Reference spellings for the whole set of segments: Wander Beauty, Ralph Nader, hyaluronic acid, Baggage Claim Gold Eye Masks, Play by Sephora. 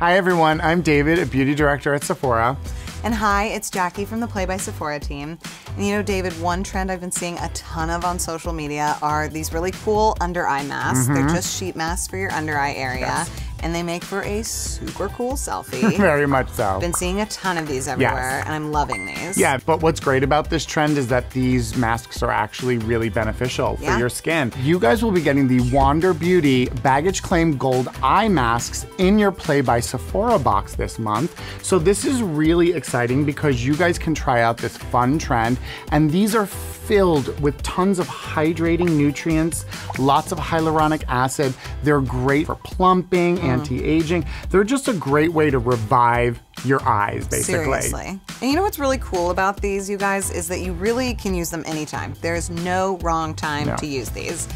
Hi everyone, I'm David, a beauty director at Sephora. And hi, it's Jackie from the Play by Sephora team. And you know, David, one trend I've been seeing a ton of on social media are these really cool under eye masks. They're just sheet masks for your under eye area. Yes. And they make for a super cool selfie. Very much so. Been seeing a ton of these everywhere, yes. And I'm loving these. Yeah, but what's great about this trend is that these masks are actually really beneficial for your skin. You guys will be getting the Wander Beauty Baggage Claim Gold Eye Masks in your Play by Sephora box this month. So this is really exciting because you guys can try out this fun trend, and these are filled with tons of hydrating nutrients, lots of hyaluronic acid. They're great for plumping, anti-aging. They're just a great way to revive your eyes, basically. Seriously. And you know what's really cool about these, you guys, is that you really can use them anytime. There's no wrong time to use these.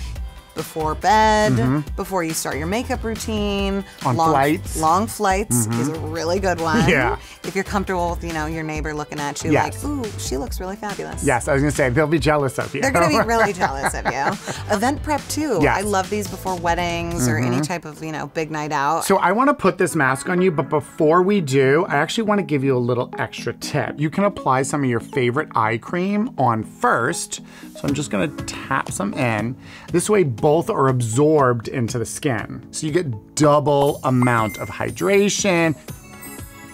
Before bed, before you start your makeup routine. On flights. Long flights is a really good one. Yeah. If you're comfortable with, you know, your neighbor looking at you like, ooh, she looks really fabulous. Yes, I was gonna say, they'll be jealous of you. They're gonna be really jealous of you. Event prep too. Yes. I love these before weddings or any type of, you know, big night out. So I wanna put this mask on you, but before we do, I actually wanna give you a little extra tip. You can apply some of your favorite eye cream on first. So I'm just gonna tap some in. This way, both are absorbed into the skin. So you get double amount of hydration.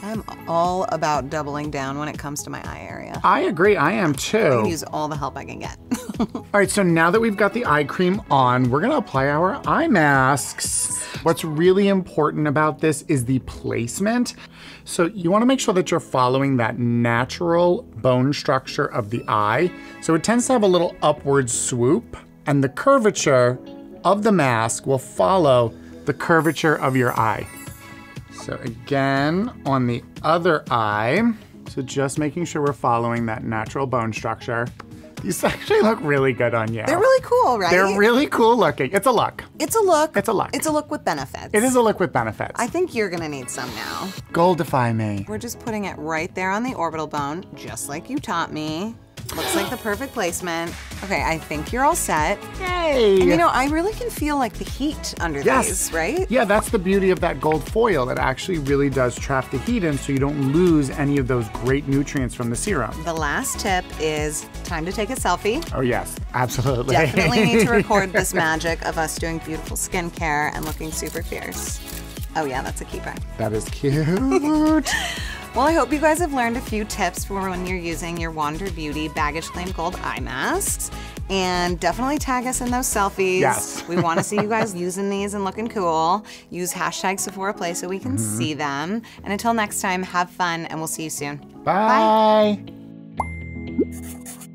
I'm all about doubling down when it comes to my eye area. I agree, I am too. I can use all the help I can get. All right, so now that we've got the eye cream on, we're gonna apply our eye masks. What's really important about this is the placement. So you wanna make sure that you're following that natural bone structure of the eye. So it tends to have a little upward swoop, and the curvature of the mask will follow the curvature of your eye. So again, on the other eye, so just making sure we're following that natural bone structure. These actually look really good on you. They're really cool, right? They're really cool looking. It's a look. It's a look. It's a look. It's a look with benefits. It is a look with benefits. I think you're gonna need some now. Goldify me. We're just putting it right there on the orbital bone, just like you taught me. Looks like the perfect placement. Okay, I think you're all set. Yay! And you know, I really can feel like the heat under these, right? Yeah, that's the beauty of that gold foil. It actually really does trap the heat in so you don't lose any of those great nutrients from the serum. The last tip is time to take a selfie. Oh yes, absolutely. Definitely need to record this magic of us doing beautiful skincare and looking super fierce. Oh yeah, that's a keeper. That is cute. Well, I hope you guys have learned a few tips for when you're using your Wander Beauty Baggage Claim Gold Eye Masks. And definitely tag us in those selfies. Yes. We want to see you guys using these and looking cool. Use #SephoraPlay so we can see them. And until next time, have fun and we'll see you soon. Bye. Bye.